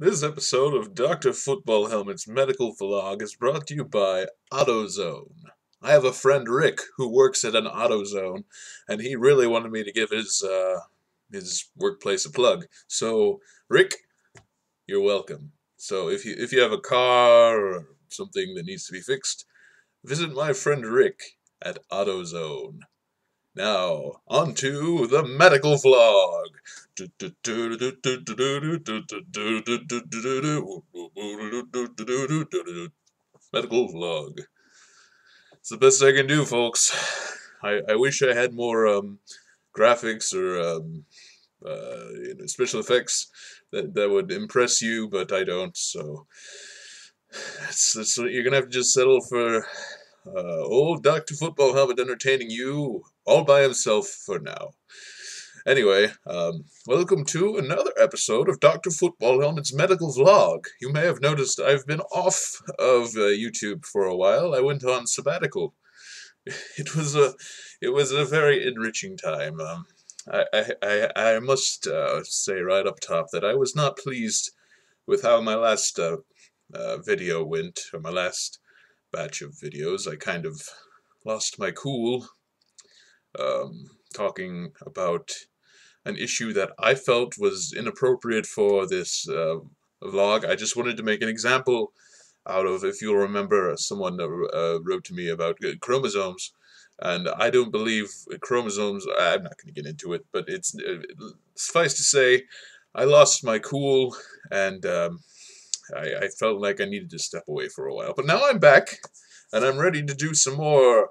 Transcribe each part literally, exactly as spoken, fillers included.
This episode of Doctor Football Helmet's Medical Vlog is brought to you by AutoZone. I have a friend, Rick, who works at an AutoZone, and he really wanted me to give his, uh, his workplace a plug. So, Rick, you're welcome. So, if you, if you have a car or something that needs to be fixed, visit my friend Rick at AutoZone. Now, on to the medical vlog. Medical vlog. It's the best I can do, folks. I, I wish I had more um, graphics or um, uh, you know, special effects that, that would impress you, but I don't, so it's, it's, you're going to have to just settle for uh, old Doctor Football Helmet entertaining you all by himself for now. Anyway, um, welcome to another episode of Doctor Football Helmet's Medical Vlog. You may have noticed I've been off of uh, YouTube for a while. I went on sabbatical. It was a, it was a very enriching time. Um, I, I, I, I must uh, say right up top that I was not pleased with how my last uh, uh, video went, or my last batch of videos. I kind of lost my cool. Um, talking about an issue that I felt was inappropriate for this uh, vlog. I just wanted to make an example out of, if you'll remember, someone uh, wrote to me about chromosomes, and I don't believe chromosomes. I'm not going to get into it, but it's uh, suffice to say, I lost my cool, and um, I, I felt like I needed to step away for a while. But now I'm back, and I'm ready to do some more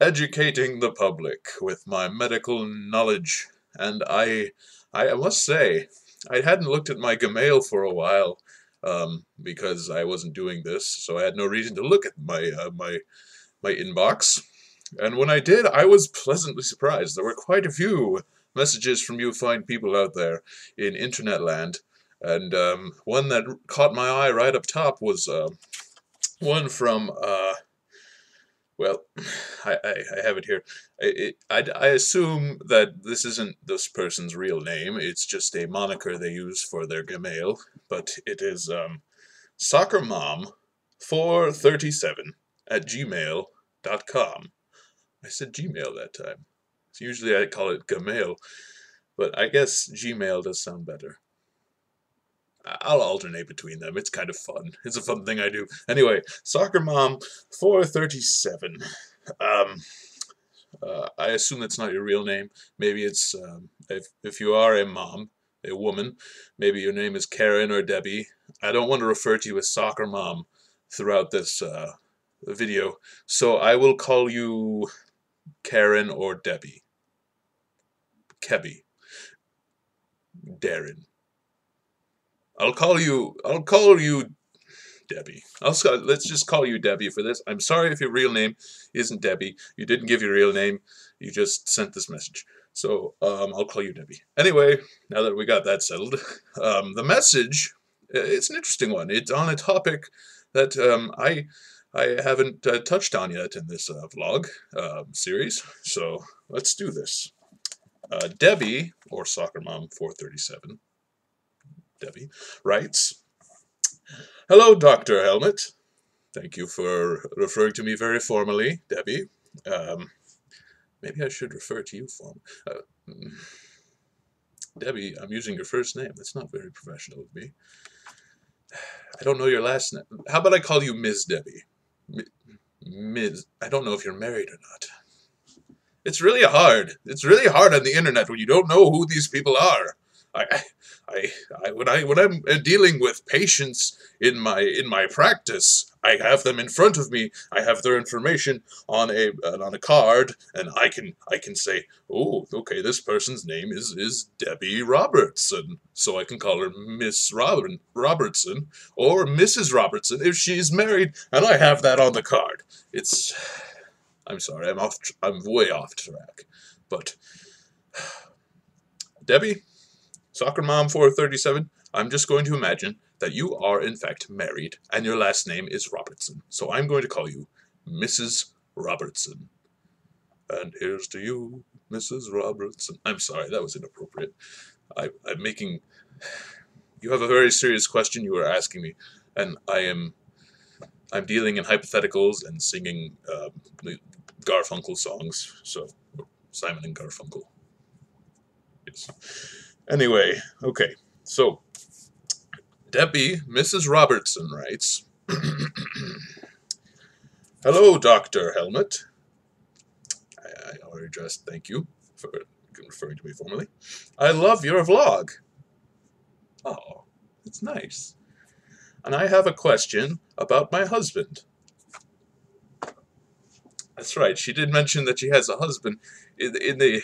educating the public with my medical knowledge, and I I must say, I hadn't looked at my Gmail for a while, um, because I wasn't doing this, so I had no reason to look at my, uh, my, my inbox, and when I did, I was pleasantly surprised. There were quite a few messages from you fine people out there in internet land, and um, one that caught my eye right up top was uh, one from... Uh, Well, I, I, I have it here. I, it, I, I assume that this isn't this person's real name. It's just a moniker they use for their Gmail. But it is um, soccer mom four thirty-seven at gmail dot com. I said Gmail that time. So usually I call it Gmail. But I guess Gmail does sound better. I'll alternate between them. It's kind of fun. It's a fun thing I do. Anyway, soccer mom four thirty-seven. Um, uh, I assume that's not your real name. Maybe it's, um, if, if you are a mom, a woman, maybe your name is Karen or Debbie. I don't want to refer to you as Soccer Mom throughout this uh, video, so I will call you Karen or Debbie. Kebby. Darren. I'll call you, I'll call you Debbie. I'll, let's just call you Debbie for this. I'm sorry if your real name isn't Debbie. You didn't give your real name. You just sent this message. So um, I'll call you Debbie. Anyway, now that we got that settled, um, the message, it's an interesting one. It's on a topic that um, I, I haven't uh, touched on yet in this uh, vlog uh, series. So let's do this. Uh, Debbie, or soccer mom four thirty-seven, Debbie, writes, "Hello, Doctor Helmet. Thank you for referring to me very formally, Debbie. Um, maybe I should refer to you formally. Uh, Debbie, I'm using your first name. That's not very professional of me. I don't know your last name. How about I call you Miz Debbie? Miz I don't know if you're married or not. It's really hard. It's really hard on the internet when you don't know who these people are. I, I, I, when I, when I'm dealing with patients in my in my practice, I have them in front of me. I have their information on a on a card, and I can I can say, oh, okay, this person's name is is Debbie Robertson, so I can call her Miss Robin Robertson or Missus Robertson if she's married, and I have that on the card. It's, I'm sorry, I'm off, I'm way off track, but Debbie." soccer mom four thirty-seven, I'm just going to imagine that you are, in fact, married, and your last name is Robertson. So I'm going to call you Missus Robertson. And here's to you, Missus Robertson. I'm sorry, that was inappropriate. I, I'm making... you have a very serious question you are asking me, and I am I'm dealing in hypotheticals and singing uh, Garfunkel songs, so Simon and Garfunkel. Yes. Anyway, okay, so Debbie, Missus Robertson writes, "Hello, Doctor Helmet." I, I already addressed, thank you for referring to me formally. "I love your vlog." Oh, that's nice. "And I have a question about my husband." That's right, she did mention that she has a husband in, in the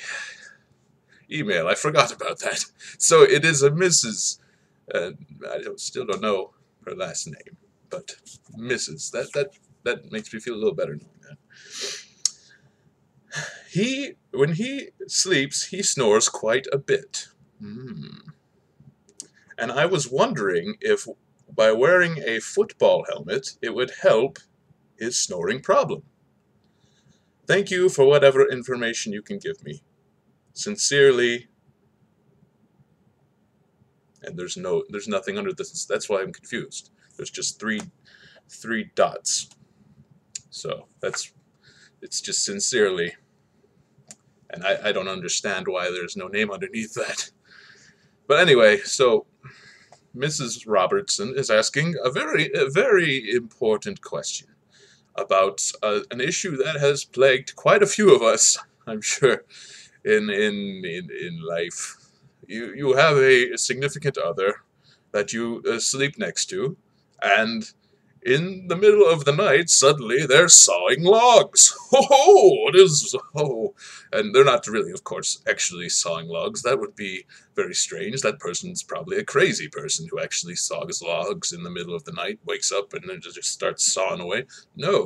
email. I forgot about that. So it is a Missus Uh, I don't, still don't know her last name, but Missus That, that, that makes me feel a little better knowing that. He, when he sleeps, he snores quite a bit. Mm. "And I was wondering if by wearing a football helmet, it would help his snoring problem. Thank you for whatever information you can give me. Sincerely," and there's no, there's nothing under this. That's why I'm confused. There's just three, three dots. So that's, it's just sincerely. And I, I don't understand why there's no name underneath that. But anyway, so Missus Robertson is asking a very, a very important question about uh, an issue that has plagued quite a few of us, I'm sure, in in in, in life. You you have a significant other that you uh, sleep next to, and in the middle of the night, suddenly they're sawing logs. Ho ho! It is ho! And they're not really, of course, actually sawing logs. That would be very strange. That person's probably a crazy person who actually saws logs in the middle of the night, wakes up, and then just starts sawing away. No.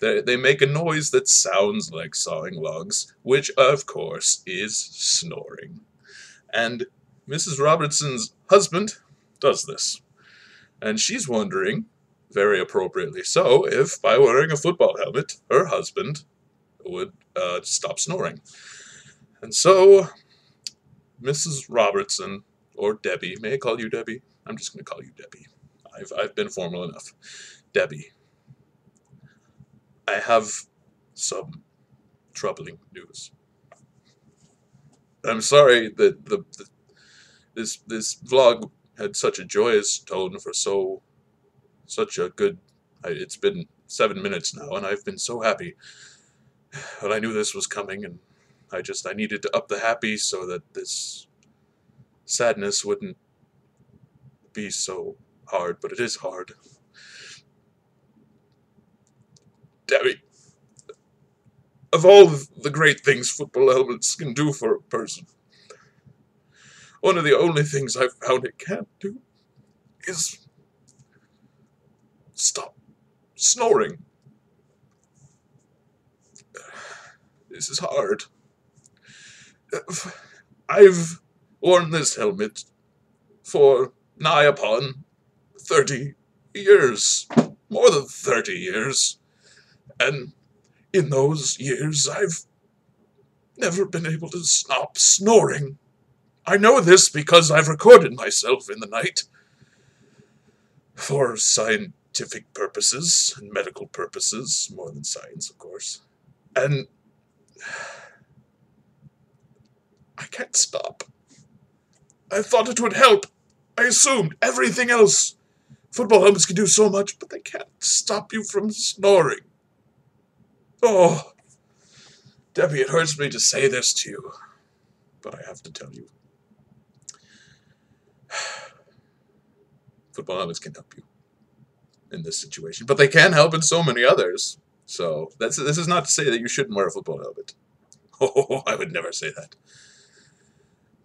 They, they make a noise that sounds like sawing logs, which, of course, is snoring. And Missus Robertson's husband does this. And she's wondering, very appropriately so, if by wearing a football helmet, her husband would uh, stop snoring. And so, Missus Robertson, or Debbie, may I call you Debbie? I'm just going to call you Debbie. I've, I've been formal enough. Debbie, I have some troubling news. I'm sorry that the, the this this vlog had such a joyous tone for so Such a good, it's been seven minutes now, and I've been so happy. But I knew this was coming, and I just, I needed to up the happy so that this sadness wouldn't be so hard, but it is hard. Debbie, of all the great things football helmets can do for a person, one of the only things I've found it can't do is stop snoring. This is hard. I've worn this helmet for nigh upon thirty years. More than thirty years. And in those years, I've never been able to stop snoring. I know this because I've recorded myself in the night for science. scientific purposes and medical purposes, more than science, of course. And I can't stop. I thought it would help. I assumed everything else. Football helmets can do so much, but they can't stop you from snoring. Oh, Debbie, it hurts me to say this to you, but I have to tell you. Football helmets can help you in this situation, but they can help in so many others. So that's, this is not to say that you shouldn't wear a football helmet. Oh, I would never say that.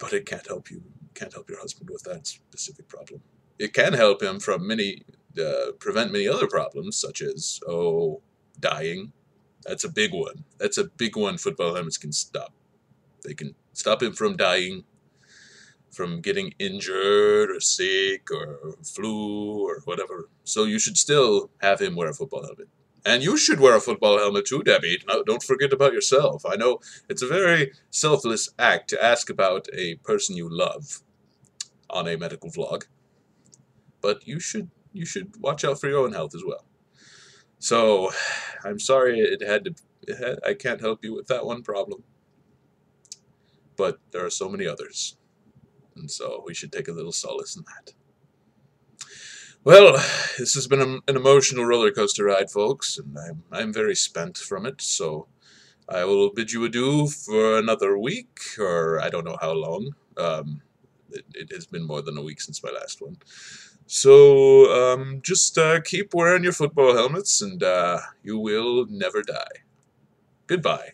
But it can't help you, can't help your husband with that specific problem. It can help him from many, uh, prevent many other problems, such as, oh, dying. That's a big one. That's a big one football helmets can stop. They can stop him from dying, from getting injured or sick or flu or whatever. So you should still have him wear a football helmet. And you should wear a football helmet too, Debbie. No, don't forget about yourself. I know it's a very selfless act to ask about a person you love on a medical vlog. but you should you should watch out for your own health as well. So I'm sorry it had to. It had, I can't help you with that one problem, but there are so many others, and so we should take a little solace in that. Well, this has been a, an emotional roller coaster ride, folks, and I'm I'm very spent from it. So I will bid you adieu for another week, or I don't know how long. Um, it, it has been more than a week since my last one. So um, just uh, keep wearing your football helmets, and uh, you will never die. Goodbye.